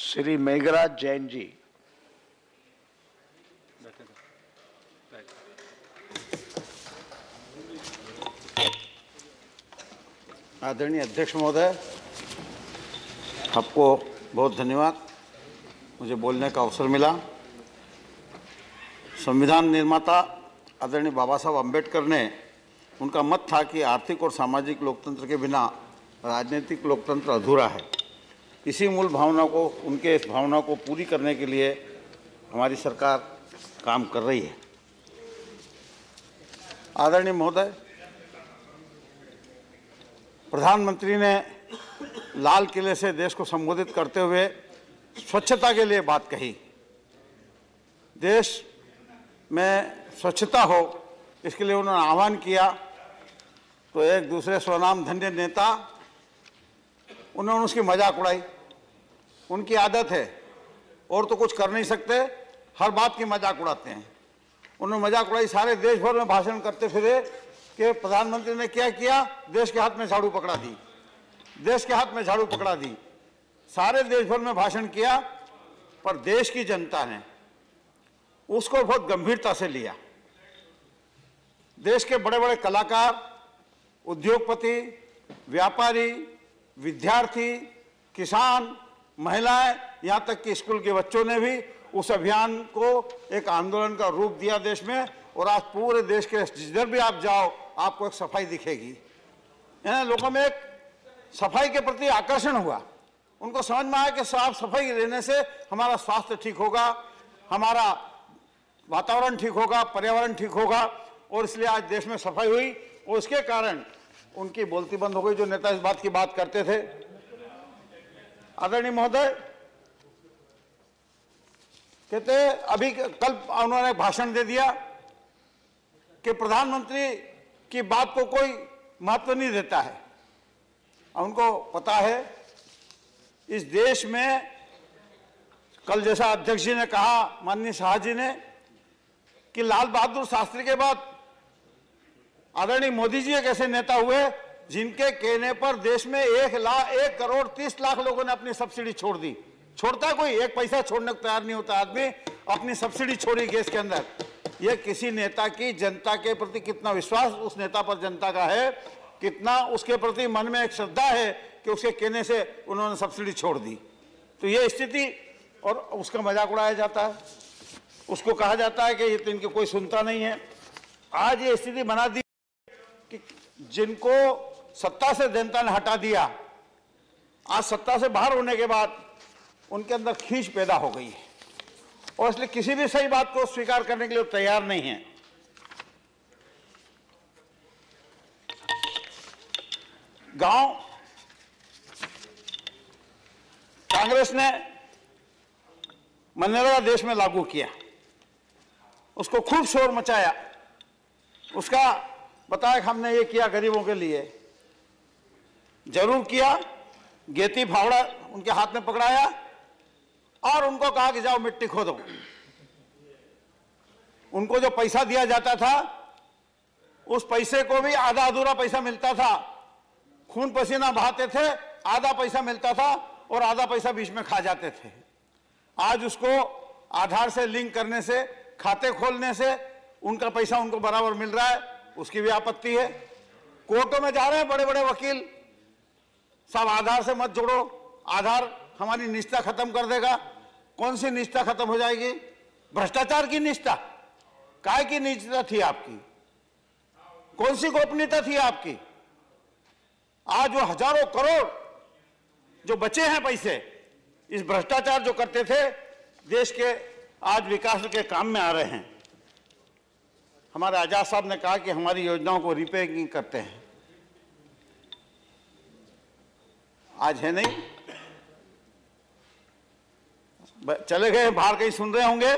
श्री मेघराज जैन जी। आदरणीय अध्यक्ष महोदय, आपको बहुत धन्यवाद, मुझे बोलने का अवसर मिला। संविधान निर्माता आदरणीय बाबासाहेब अंबेडकर ने, उनका मत था कि आर्थिक और सामाजिक लोकतंत्र के बिना राजनीतिक लोकतंत्र अधूरा है। इसी मूल भावना को, उनके इस भावना को पूरी करने के लिए हमारी सरकार काम कर रही है। आदरणीय महोदय, प्रधानमंत्री ने लाल किले से देश को संबोधित करते हुए स्वच्छता के लिए बात कही। देश में स्वच्छता हो, इसके लिए उन्होंने आह्वान किया, तो एक दूसरे स्वनाम धन्य नेता उन्होंने उसकी मजाक उड़ाई। उनकी आदत है, और तो कुछ कर नहीं सकते, हर बात की मजाक उड़ाते हैं। उन्होंने मजाक उड़ाई, सारे देश भर में भाषण करते फिरे कि प्रधानमंत्री ने क्या किया, देश के हाथ में झाड़ू पकड़ा दी, देश के हाथ में झाड़ू पकड़ा दी। सारे देश भर में भाषण किया, पर देश की जनता ने उसको बहुत गंभीरता से लिया। देश के बड़े बड़े कलाकार, उद्योगपति, व्यापारी, विद्यार्थी, किसान, महिलाएं, यहाँ तक कि स्कूल के बच्चों ने भी उस अभियान को एक आंदोलन का रूप दिया देश में। और आज पूरे देश के जिधर भी आप जाओ, आपको एक सफाई दिखेगी। यानी लोगों में एक सफाई के प्रति आकर्षण हुआ, उनको समझ में आया कि साफ सफाई रहने से हमारा स्वास्थ्य ठीक होगा, हमारा वातावरण ठीक होगा, पर्यावरण ठीक होगा। और इसलिए आज देश में सफाई हुई, और उसके कारण उनकी बोलती बंद हो गई, जो नेता इस बात की बात करते थे। आदरणीय महोदय कहते, अभी कल उन्होंने भाषण दे दिया कि प्रधानमंत्री की बात को कोई महत्व नहीं देता है। उनको पता है इस देश में, कल जैसा अध्यक्ष जी ने कहा, माननीय शाह जी ने, कि लाल बहादुर शास्त्री के बाद आदरणीय मोदी जी एक ऐसे नेता हुए जिनके कहने पर देश में 1,30,00,000 लोगों ने अपनी सब्सिडी छोड़ दी। छोड़ता है कोई, एक पैसा छोड़ने को तैयार नहीं होता आदमी, अपनी सब्सिडी छोड़ी गैस के अंदर। यह किसी नेता की जनता के प्रति कितना विश्वास उस नेता पर जनता का है, कितना उसके प्रति मन में एक श्रद्धा है कि उसके कहने से उन्होंने सब्सिडी छोड़ दी। तो यह स्थिति, और उसका मजाक उड़ाया जाता है, उसको कहा जाता है कि ये तो इनके कोई सुनता नहीं है। आज ये स्थिति बना दी कि जिनको सत्ता से जनता ने हटा दिया, आज सत्ता से बाहर होने के बाद उनके अंदर खींच पैदा हो गई है, और इसलिए किसी भी सही बात को स्वीकार करने के लिए तैयार नहीं है। गांव कांग्रेस ने मनरेगा देश में लागू किया, उसको खूब शोर मचाया, उसका बताया हमने ये किया गरीबों के लिए, जरूर किया। गेती फावड़ा उनके हाथ में पकड़ाया और उनको कहा कि जाओ मिट्टी खोदो। उनको जो पैसा दिया जाता था, उस पैसे को भी आधा अधूरा पैसा मिलता था। खून पसीना बहाते थे, आधा पैसा मिलता था, और आधा पैसा बीच में खा जाते थे। आज उसको आधार से लिंक करने से, खाते खोलने से उनका पैसा उनको बराबर मिल रहा है, उसकी भी आपत्ति है। कोर्टों में जा रहे हैं बड़े बड़े वकील साहब, आधार से मत जोड़ो, आधार हमारी निष्ठा खत्म कर देगा। कौन सी निष्ठा खत्म हो जाएगी? भ्रष्टाचार की निष्ठा। काय की निष्ठा थी आपकी? कौन सी गोपनीयता थी आपकी? आज वो हजारों करोड़ जो बचे हैं पैसे, इस भ्रष्टाचार जो करते थे, देश के आज विकास के काम में आ रहे हैं। हमारे आजाद साहब ने कहा कि हमारी योजनाओं को रिपेयरिंग करते हैं, आज है नहीं, चले गए बाहर, कहीं सुन रहे होंगे।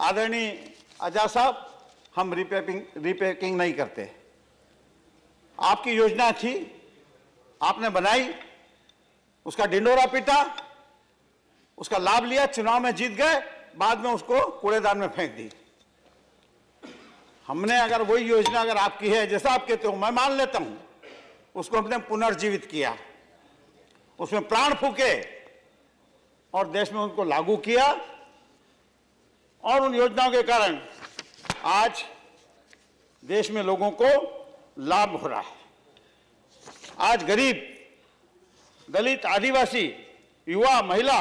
आदरणीय आजाद साहब, हम रिपेयरिंग नहीं करते। आपकी योजना थी, आपने बनाई, उसका ढिंढोरा पीटा, उसका लाभ लिया, चुनाव में जीत गए, बाद में उसको कूड़ेदान में फेंक दी। हमने अगर वही योजना अगर आपकी है, जैसा आप कहते हो, मैं मान लेता हूं, उसको हमने पुनर्जीवित किया, उसमें प्राण फूके, और देश में उनको लागू किया, और उन योजनाओं के कारण आज देश में लोगों को लाभ हो रहा है। आज गरीब, दलित, आदिवासी, युवा, महिला,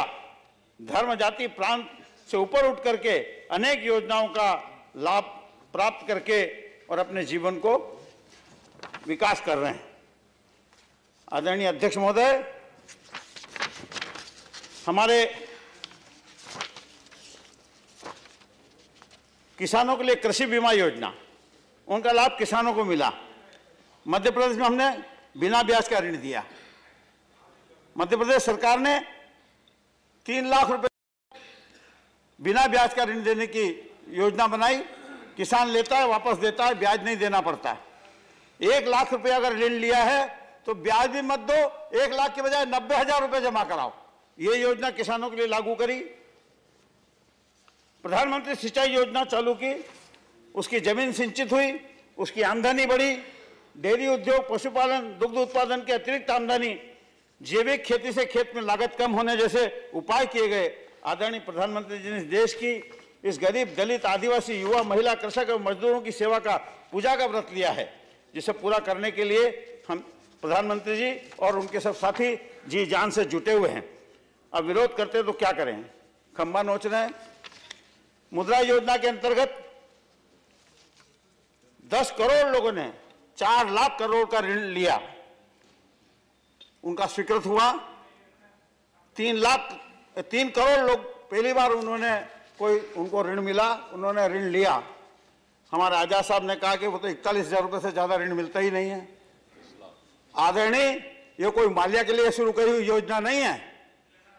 धर्म, जाति, प्रांत से ऊपर उठ करके अनेक योजनाओं का लाभ प्राप्त करके और अपने जीवन को विकास कर रहे हैं। आदरणीय अध्यक्ष महोदय, हमारे किसानों के लिए कृषि बीमा योजना, उनका लाभ किसानों को मिला। मध्य प्रदेश में हमने बिना ब्याज का ऋण दिया। मध्य प्रदेश सरकार ने 3 लाख रुपए बिना ब्याज का ऋण देने की योजना बनाई। किसान लेता है, वापस देता है, ब्याज नहीं देना पड़ता है। 1 लाख रुपया अगर ऋण लिया है तो ब्याज भी मत दो, 1 लाख के बजाय 90,000 रुपये जमा कराओ। ये योजना किसानों के लिए लागू करी। प्रधानमंत्री सिंचाई योजना चालू की, उसकी जमीन सिंचित हुई, उसकी आमदनी बढ़ी। डेयरी उद्योग, पशुपालन, दुग्ध उत्पादन के अतिरिक्त आमदनी, जैविक खेती से खेत में लागत कम होने जैसे उपाय किए गए। आदरणीय प्रधानमंत्री जी ने देश की इस गरीब, दलित, आदिवासी, युवा, महिला, कृषक और मजदूरों की सेवा का पूजा का व्रत लिया है, जिसे पूरा करने के लिए हम प्रधानमंत्री जी और उनके सब साथी जी जान से जुटे हुए हैं। अब विरोध करते हैं तो क्या करें, खंबा नोच रहे हैं। मुद्रा योजना के अंतर्गत 10 करोड़ लोगों ने 4 लाख करोड़ का ऋण लिया, उनका स्वीकृत हुआ। 3 करोड़ लोग पहली बार उनको ऋण मिला, उन्होंने ऋण लिया। हमारे आजाद साहब ने कहा कि वो तो 41,000 रुपये से ज़्यादा ऋण मिलता ही नहीं है। आदरणीय, ये कोई माल्या के लिए शुरू करी हुई योजना नहीं है।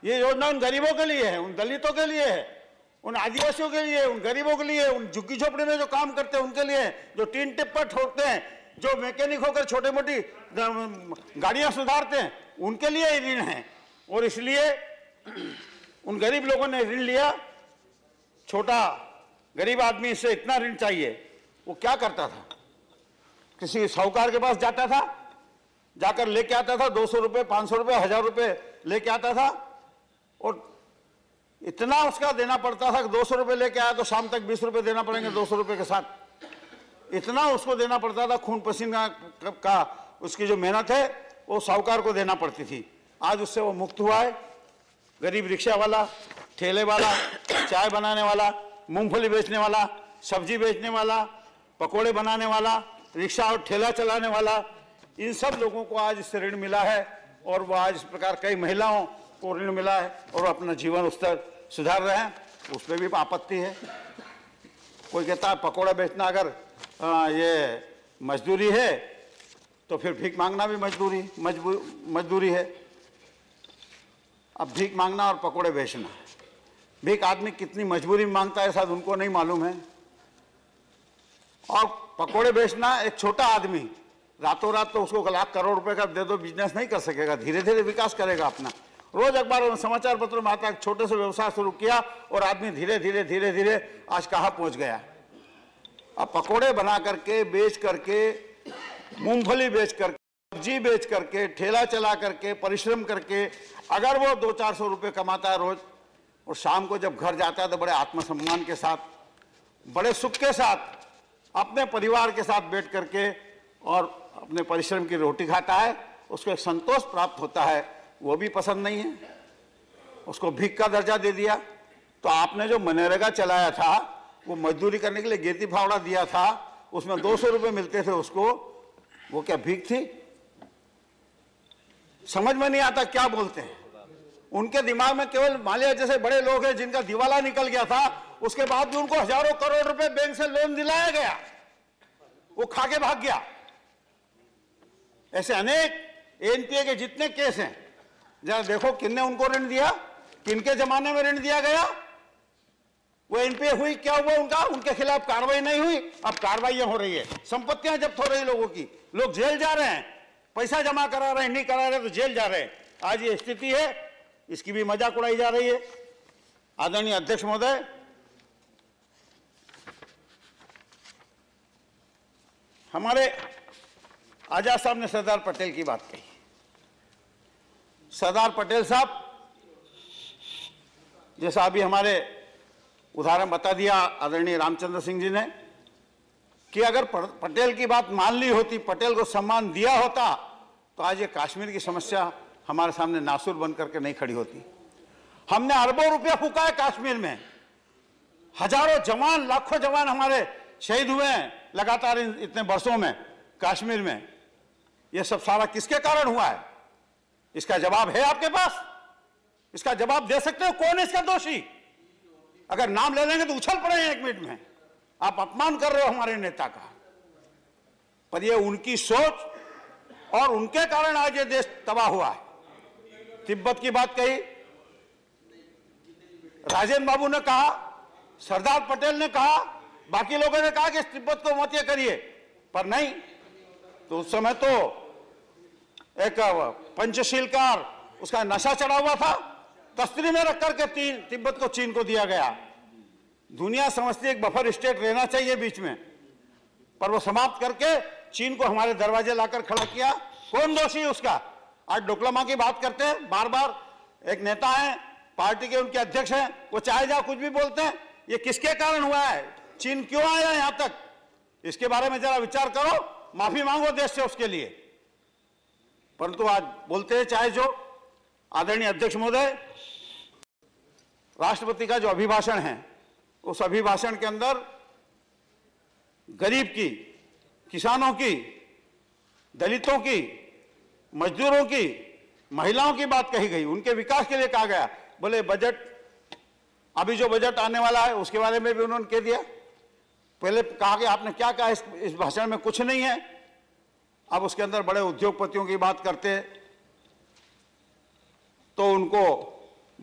ये योजना उन गरीबों के लिए है, उन दलितों के लिए है, उन आदिवासियों के लिए, उन गरीबों के लिए, उन झुग्गी झोपड़ी में जो काम करते हैं उनके लिए, जो टीन टिप पर ठोकते हैं, जो मैकेनिक होकर छोटे मोटी गाड़ियां सुधारते हैं, उनके लिए ही ऋण है। और इसलिए उन गरीब लोगों ने ऋण लिया। छोटा गरीब आदमी, इससे इतना ऋण चाहिए, वो क्या करता था? किसी साहूकार के पास जाता था, जाकर लेके आता था 200 रुपये, 500 रुपये, 1000 रुपये लेके आता था, और इतना उसका देना पड़ता था कि 200 रुपये लेके आया तो शाम तक 20 रुपये देना पड़ेंगे, 200 रुपये के साथ इतना उसको देना पड़ता था। खून पसीना का उसकी जो मेहनत है वो साहूकार को देना पड़ती थी। आज उससे वो मुक्त हुआ है। गरीब रिक्शा वाला, ठेले वाला, चाय बनाने वाला, मूंगफली बेचने वाला, सब्जी बेचने वाला, पकोड़े बनाने वाला, रिक्शा और ठेला चलाने वाला, इन सब लोगों को आज इससे ऋण मिला है। और वह आज इस प्रकार कई महिलाओं को ऋण मिला है और अपना जीवन स्तर सुधार रहे हैं। उसमें भी आपत्ति है। कोई कहता है पकोड़ा बेचना अगर ये मजदूरी है तो फिर भीख मांगना भी मजदूरी है। अब भीख मांगना और पकोड़े बेचना, भीख आदमी कितनी मजबूरी में मांगता है शायद उनको नहीं मालूम है। और पकोड़े बेचना, एक छोटा आदमी रातों रात तो उसको लाख करोड़ रुपए का दे दो, बिजनेस नहीं कर सकेगा, धीरे धीरे विकास करेगा अपना। रोज अखबारों में, समाचार पत्रों में आता है, छोटे से व्यवसाय शुरू किया और आदमी धीरे धीरे धीरे धीरे आज कहाँ पहुँच गया। अब पकोड़े बना करके, बेच करके, मूँगफली बेच करके, सब्जी बेच करके, ठेला चला करके, परिश्रम करके अगर वो 200-400 रुपये कमाता है रोज, और शाम को जब घर जाता है तो बड़े आत्मसम्मान के साथ, बड़े सुख के साथ, अपने परिवार के साथ बैठ करके और अपने परिश्रम की रोटी खाता है, उसको एक संतोष प्राप्त होता है। वो भी पसंद नहीं है, उसको भीख का दर्जा दे दिया। तो आपने जो मनरेगा चलाया था, वो मजदूरी करने के लिए गेती फावड़ा दिया था, उसमें 200 रुपये मिलते थे उसको, वो क्या भीख थी? समझ में नहीं आता क्या बोलते हैं। उनके दिमाग में केवल माल्या जैसे बड़े लोग हैं जिनका दिवाला निकल गया था, उसके बाद भी उनको हजारों करोड़ रुपए बैंक से लोन दिलाया गया, वो खा के भाग गया। ऐसे अनेक एनपीए के जितने केस हैं, जरा देखो किनने उनको ऋण दिया, किनके जमाने में ऋण दिया गया। वो एनपीए हुई, क्या हुआ उनका? उनके खिलाफ कार्रवाई नहीं हुई। अब कार्रवाइयां हो रही है, संपत्तियां जब्त हो रही है लोगों की, लोग जेल जा रहे हैं, पैसा जमा करा रहे हैं, नहीं करा रहे तो जेल जा रहे हैं। आज ये स्थिति है, इसकी भी मजाक उड़ाई जा रही है। आदरणीय अध्यक्ष महोदय, हमारे आजाद साहब ने सरदार पटेल की बात कही। सरदार पटेल साहब जैसा अभी हमारे उदाहरण बता दिया आदरणीय रामचंद्र सिंह जी ने कि अगर पटेल की बात मान ली होती, पटेल को सम्मान दिया होता तो आज ये कश्मीर की समस्या हमारे सामने नासुर बन करके नहीं खड़ी होती। हमने अरबों रुपया फूका है कश्मीर में, हजारों जवान, लाखों जवान हमारे शहीद हुए हैं लगातार इतने वर्षों में कश्मीर में। यह सब सारा किसके कारण हुआ है? इसका जवाब है आपके पास? इसका जवाब दे सकते हो कौन है इसका दोषी? अगर नाम ले लेंगे तो उछल पड़ेंगे एक मिनट में। आप अपमान कर रहे हो हमारे नेता का, पर यह उनकी सोच और उनके कारण आज ये देश तबाह हुआ है। तिब्बत की बात कही, राजेंद्र बाबू ने कहा, सरदार पटेल ने कहा, बाकी लोगों ने कहा कि तिब्बत को मत ये करिए, पर नहीं। तो उस समय तो एक पंचशीलकार, उसका नशा चढ़ा हुआ था, तस्करी में रख करके तिब्बत को चीन को दिया गया। दुनिया समझती एक बफर स्टेट रहना चाहिए बीच में, पर वो समाप्त करके चीन को हमारे दरवाजे लाकर खड़ा किया। कौन दोषी है उसका? आज डोकलामा की बात करते हैं बार बार, एक नेता है पार्टी के, उनके अध्यक्ष हैं, वो चाहे जा कुछ भी बोलते हैं। ये किसके कारण हुआ है? चीन क्यों आया यहाँ तक? इसके बारे में जरा विचार करो, माफी मांगो देश से उसके लिए। परंतु आज बोलते हैं चाहे जो। आदरणीय अध्यक्ष महोदय, राष्ट्रपति का जो अभिभाषण है, उस अभिभाषण के अंदर गरीब की, किसानों की, दलितों की, मजदूरों की, महिलाओं की बात कही गई, उनके विकास के लिए कहा गया। बोले बजट, अभी जो बजट आने वाला है उसके बारे में भी उन्होंने कह दिया। पहले कहा कि आपने क्या कहा इस भाषण में? कुछ नहीं है। अब उसके अंदर बड़े उद्योगपतियों की बात करते तो उनको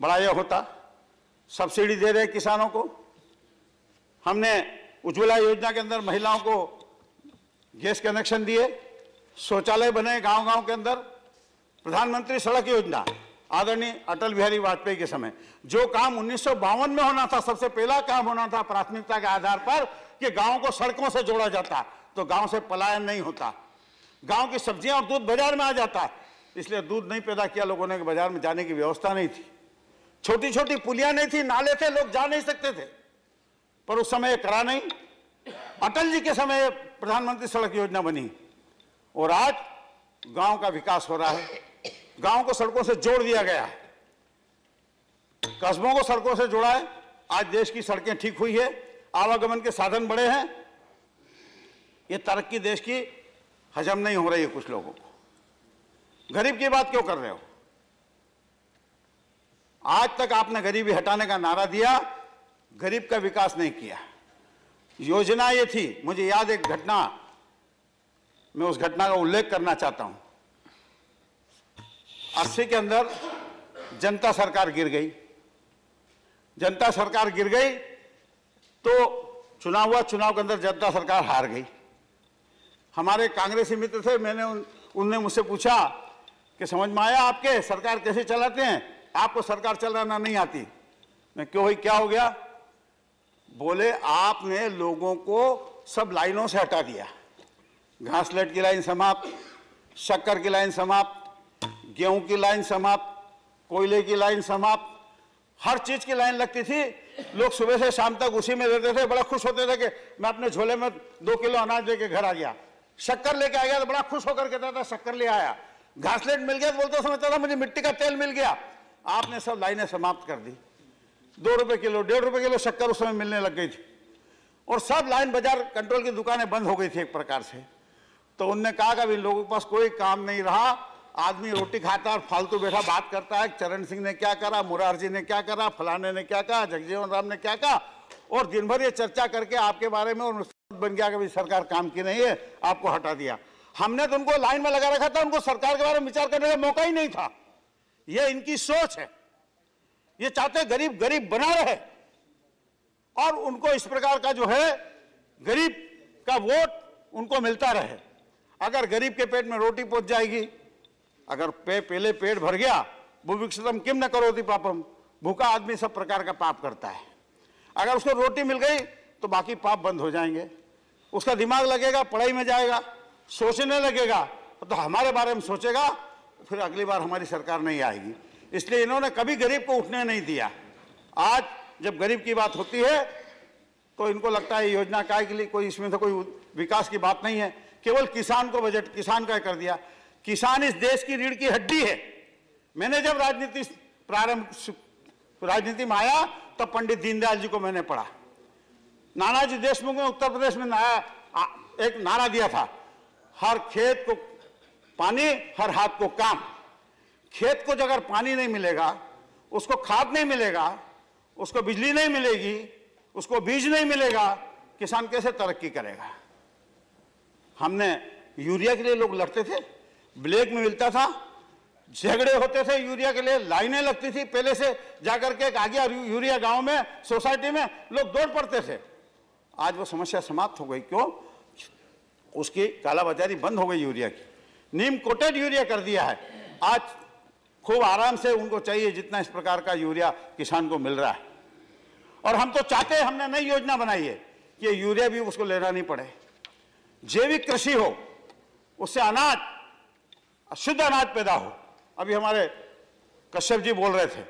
बड़ा यह होता, सब्सिडी दे रहे किसानों को। हमने उज्ज्वला योजना के अंदर महिलाओं को गैस कनेक्शन दिए, शौचालय बने गांव-गांव के अंदर। प्रधानमंत्री सड़क योजना, आदरणीय अटल बिहारी वाजपेयी के समय जो काम 1952 में होना था, सबसे पहला काम होना था प्राथमिकता के आधार पर कि गांव को सड़कों से जोड़ा जाता तो गांव से पलायन नहीं होता, गांव की सब्जियां और दूध बाजार में आ जाता। इसलिए दूध नहीं पैदा किया लोगों ने, बाजार में जाने की व्यवस्था नहीं थी, छोटी छोटी पुलियां नहीं थी, नाले थे, लोग जा नहीं सकते थे। पर उस समय करा नहीं। अटल जी के समय प्रधानमंत्री सड़क योजना बनी और आज गांव का विकास हो रहा है। गांव को सड़कों से जोड़ दिया गया है, कस्बों को सड़कों से जोड़ा है। आज देश की सड़कें ठीक हुई है, आवागमन के साधन बढ़े हैं। ये तरक्की देश की हजम नहीं हो रही है कुछ लोगों को। गरीब की बात क्यों कर रहे हो? आज तक आपने गरीबी हटाने का नारा दिया, गरीब का विकास नहीं किया। योजना ये थी, मुझे याद एक घटना, मैं उस घटना का उल्लेख करना चाहता हूं। 80 के अंदर जनता सरकार गिर गई। जनता सरकार गिर गई तो चुनाव हुआ, चुनाव के अंदर जनता सरकार हार गई। हमारे कांग्रेसी मित्र थे, मैंने उनने मुझसे पूछा कि समझ में आया आपके सरकार कैसे चलाते हैं, आपको सरकार चलाना नहीं आती? मैं क्यों भाई क्या हो गया? बोले आपने लोगों को सब लाइनों से हटा दिया। घासलेट की लाइन समाप्त, शक्कर की लाइन समाप्त, गेहूं की लाइन समाप्त, कोयले की लाइन समाप्त, हर चीज की लाइन लगती थी। लोग सुबह से शाम तक उसी में रहते थे, बड़ा खुश होते थे कि मैं अपने झोले में 2 किलो अनाज लेके घर आ गया। शक्कर लेके आ गया तो बड़ा खुश होकर कहता था शक्कर ले आया। घासलेट मिल गया तो बोलता समझता था मुझे मिट्टी का तेल मिल गया। आपने सब लाइनें समाप्त कर दी। 2 रुपए किलो, 1.5 रुपए किलो शक्कर उस समय मिलने लग गई थी और सब लाइन बाजार कंट्रोल की दुकानें बंद हो गई थी एक प्रकार से। तो उनने कहा कि इन लोगों के पास कोई काम नहीं रहा, आदमी रोटी खाता है और फालतू बैठा बात करता है। चरण सिंह ने क्या करा, मुरारजी ने क्या करा, फलाने ने क्या कहा, जगजीवन राम ने क्या कहा, और दिन भर ये चर्चा करके आपके बारे में और बन गया कि सरकार काम की नहीं है, आपको हटा दिया। हमने तो उनको लाइन में लगा रखा था, उनको सरकार के बारे में विचार करने का मौका ही नहीं था। यह इनकी सोच है। ये चाहते गरीब गरीब बना रहे और उनको इस प्रकार का जो है गरीब का वोट उनको मिलता रहे। अगर गरीब के पेट में रोटी पहुंच जाएगी, अगर पहले पेट भर गया, बुभुक्षितम किम न करोति पापम, भूखा आदमी सब प्रकार का पाप करता है। अगर उसको रोटी मिल गई तो बाकी पाप बंद हो जाएंगे, उसका दिमाग लगेगा, पढ़ाई में जाएगा, सोचने लगेगा, तो हमारे बारे में सोचेगा, फिर अगली बार हमारी सरकार नहीं आएगी। इसलिए इन्होंने कभी गरीब को उठने नहीं दिया। आज जब गरीब की बात होती है तो इनको लगता है योजना काय के लिए, कोई इसमें तो कोई विकास की बात नहीं है, केवल किसान को बजट किसान का कर दिया। किसान इस देश की रीढ़ की हड्डी है। मैंने जब राजनीति प्रारंभ राजनीति में आया तब पंडित दीनदयाल जी को मैंने पढ़ा। नानाजी देशमुख ने उत्तर प्रदेश में एक नारा दिया था, हर खेत को पानी हर हाथ को काम। खेत को अगर पानी नहीं मिलेगा, उसको खाद नहीं मिलेगा, उसको बिजली नहीं मिलेगी, उसको बीज नहीं मिलेगा, किसान कैसे तरक्की करेगा। हमने यूरिया के लिए लोग लड़ते थे, ब्लैक में मिलता था, झगड़े होते थे यूरिया के लिए, लाइनें लगती थी पहले से जाकर के, आ गया यूरिया गांव में सोसाइटी में, लोग दौड़ पड़ते थे। आज वो समस्या समाप्त हो गई। क्यों? उसकी कालाबाजारी बंद हो गई यूरिया की। नीम कोटेड यूरिया कर दिया है। आज खूब आराम से उनको चाहिए जितना इस प्रकार का यूरिया किसान को मिल रहा है। और हम तो चाहते हैं, हमने नई योजना बनाई है कि यूरिया भी उसको लेना नहीं पड़े, जैविक कृषि हो, उससे अनाज शुद्ध अनाज पैदा हो। अभी हमारे कश्यप जी बोल रहे थे,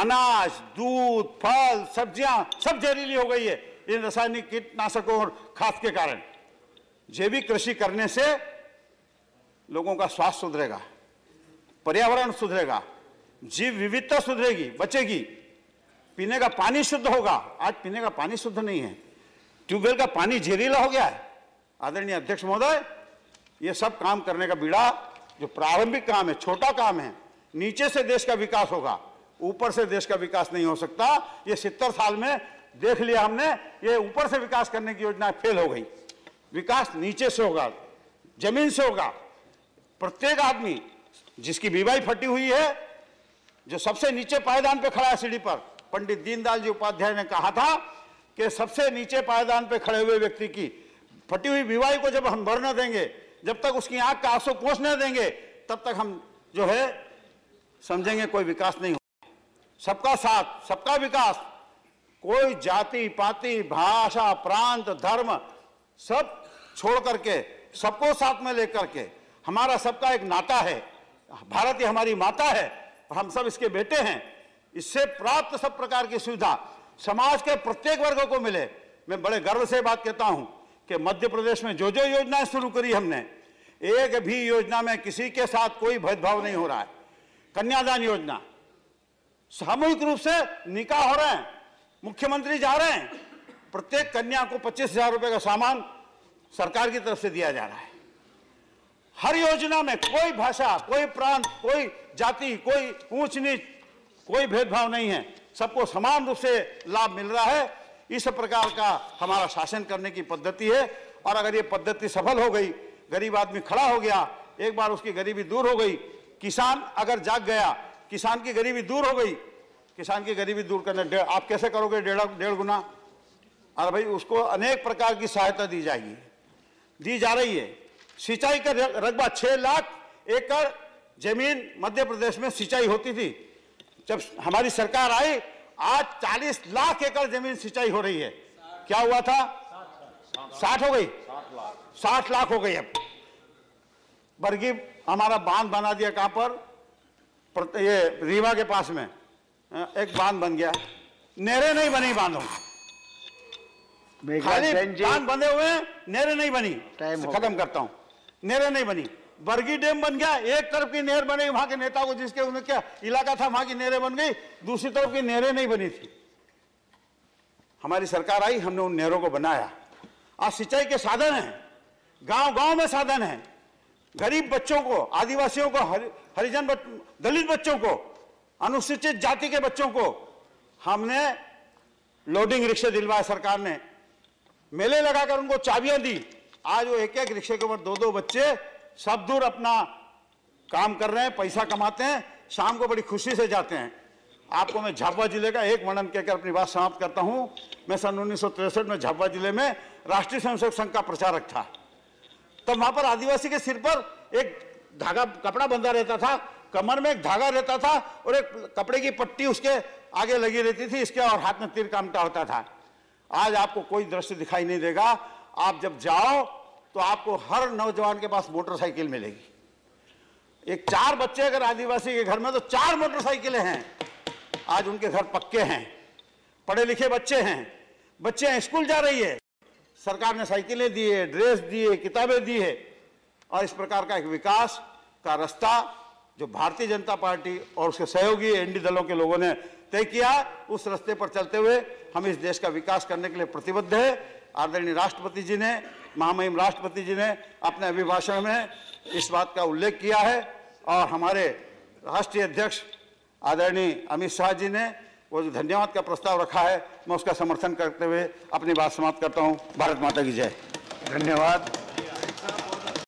अनाज दूध फल सब्जियां सब जहरीली हो गई है इन रासायनिक कीटनाशकों और खाद के कारण। जैविक कृषि करने से लोगों का स्वास्थ्य सुधरेगा, पर्यावरण सुधरेगा, जीव विविधता सुधरेगी, बचेगी, पीने का पानी शुद्ध होगा। आज पीने का पानी शुद्ध नहीं है, ट्यूबवेल का पानी जहरीला हो गया है। आदरणीय अध्यक्ष महोदय, ये सब काम करने का बीड़ा जो प्रारंभिक काम है, छोटा काम है, नीचे से देश का विकास होगा, ऊपर से देश का विकास नहीं हो सकता। ये 70 साल में देख लिया हमने, ये ऊपर से विकास करने की योजना फेल हो गई। विकास नीचे से होगा, जमीन से होगा। प्रत्येक आदमी जिसकी बीमारी फटी हुई है, जो सबसे नीचे पायदान पे खड़ा है सीढ़ी पर, पंडित दीनदयाल जी उपाध्याय ने कहा था कि सबसे नीचे पायदान पे खड़े हुए व्यक्ति की फटी हुई बीमारी को जब हम भरना देंगे, जब तक उसकी आंख का आंसू पोंछने देंगे, तब तक हम जो है समझेंगे कोई विकास नहीं होगा। सबका साथ सबका विकास, कोई जाति पाति भाषा प्रांत धर्म सब छोड़ करके सबको साथ में लेकर के, हमारा सबका एक नाता है, भारत ही हमारी माता है और हम सब इसके बेटे हैं। इससे प्राप्त सब प्रकार की सुविधा समाज के प्रत्येक वर्ग को मिले। मैं बड़े गर्व से बात कहता हूं कि मध्य प्रदेश में जो जो योजनाएं शुरू करी हमने, एक भी योजना में किसी के साथ कोई भेदभाव नहीं हो रहा है। कन्यादान योजना, सामूहिक रूप से निकाह हो रहे हैं, मुख्यमंत्री जा रहे हैं, प्रत्येक कन्या को 25,000 रुपये का सामान सरकार की तरफ से दिया जा रहा है। हर योजना में कोई भाषा, कोई प्रांत, कोई जाति, कोई ऊंच नीच, कोई भेदभाव नहीं है, सबको समान रूप से लाभ मिल रहा है। इस प्रकार का हमारा शासन करने की पद्धति है। और अगर ये पद्धति सफल हो गई, गरीब आदमी खड़ा हो गया, एक बार उसकी गरीबी दूर हो गई, किसान अगर जाग गया, किसान की गरीबी दूर हो गई। किसान की गरीबी दूर करने आप कैसे करोगे? डेढ़ गुना? अरे भाई, उसको अनेक प्रकार की सहायता दी जाएगी, दी जा रही है। सिंचाई का रकबा 6 लाख एकड़ जमीन मध्य प्रदेश में सिंचाई होती थी, जब हमारी सरकार आई आज 40 लाख एकड़ जमीन सिंचाई हो रही है। क्या हुआ था? 60 हो गई, 60 लाख हो गई। अब बर्गी हमारा बांध बना दिया, कहां पर? ये रेवा के पास में एक बांध बन गया, नहरें नहीं बनी बांधों, खाली बांध बंधे हुए, नहरें नहीं बनी। खत्म करता हूं, नहरें नहीं बनी। बर्गी डैम बन गया, एक तरफ की नहर बनी, वहां के नेता को जिसके उन्हें क्या इलाका था वहां की नहरें बन गई, दूसरी तरफ की नहरें नहीं बनी थी। हमारी सरकार आई, हमने उन नहरों को बनाया। आज सिंचाई के साधन हैं, गांव गांव में साधन हैं। गरीब बच्चों को, आदिवासियों को, हरिजन दलित बच्चों को, अनुसूचित जाति के बच्चों को हमने लोडिंग रिक्शे दिलवाए। सरकार ने मेले लगाकर उनको चाबियां दी। आज वो एक एक रिक्शे के ऊपर 2-2 बच्चे सब दूर अपना काम कर रहे हैं, पैसा कमाते हैं, शाम को बड़ी खुशी से जाते हैं। आपको मैं झाबुआ जिले का एक वर्णन कहकर अपनी बात समाप्त करता हूं। मैं सन 1963 में झाबुआ जिले में राष्ट्रीय स्वयंसेवक संघ का प्रचारक था। तब तो वहां पर आदिवासी के सिर पर एक धागा कपड़ा बंधा रहता था, कमर में एक धागा रहता था और एक कपड़े की पट्टी उसके आगे लगी रहती थी, इसके और हाथ में तीर कामटा होता था। आज आपको कोई दृश्य दिखाई नहीं देगा। आप जब जाओ तो आपको हर नौजवान के पास मोटरसाइकिल मिलेगी। एक 4 बच्चे अगर आदिवासी के घर में तो 4 मोटरसाइकिलें हैं। आज उनके घर पक्के हैं। पढ़े लिखे बच्चे हैं, स्कूल जा रही है, सरकार ने साइकिलें दी है, ड्रेस दिए, किताबें दी है। और इस प्रकार का एक विकास का रास्ता जो भारतीय जनता पार्टी और उसके सहयोगी एनडी दलों के लोगों ने तय किया, उस रास्ते पर चलते हुए हम इस देश का विकास करने के लिए प्रतिबद्ध है। आदरणीय राष्ट्रपति जी ने, महामहिम राष्ट्रपति जी ने अपने अभिभाषण में इस बात का उल्लेख किया है और हमारे राष्ट्रीय अध्यक्ष आदरणीय अमित शाह जी ने वो जो धन्यवाद का प्रस्ताव रखा है, मैं उसका समर्थन करते हुए अपनी बात समाप्त करता हूँ। भारत माता की जय। धन्यवाद।